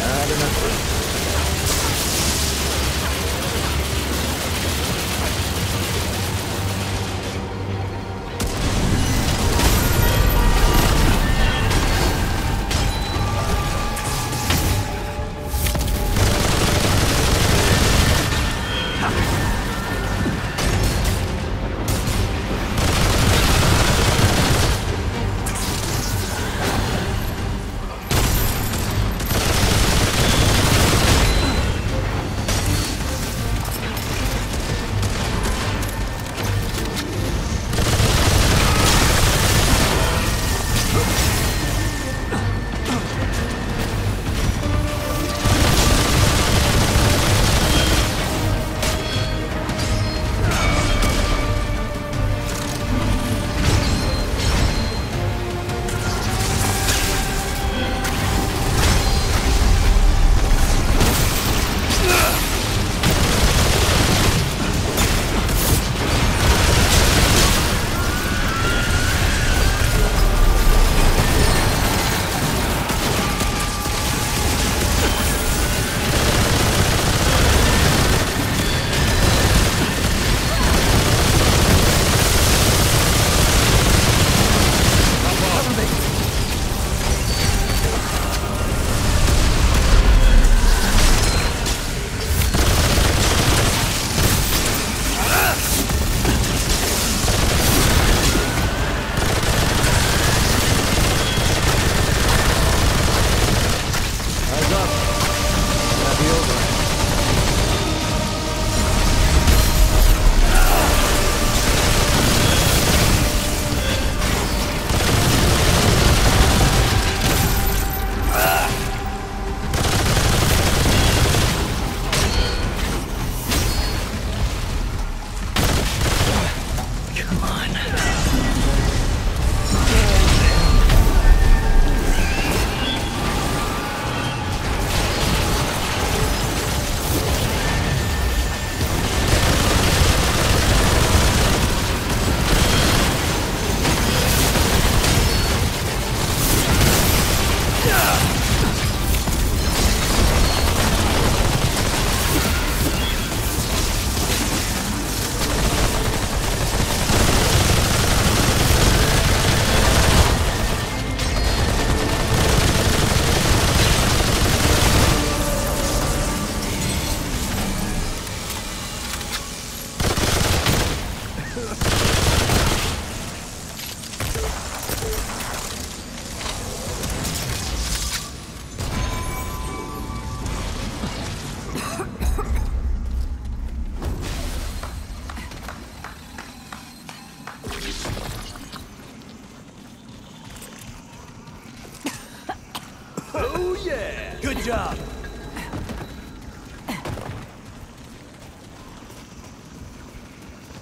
Not enough room. Good job.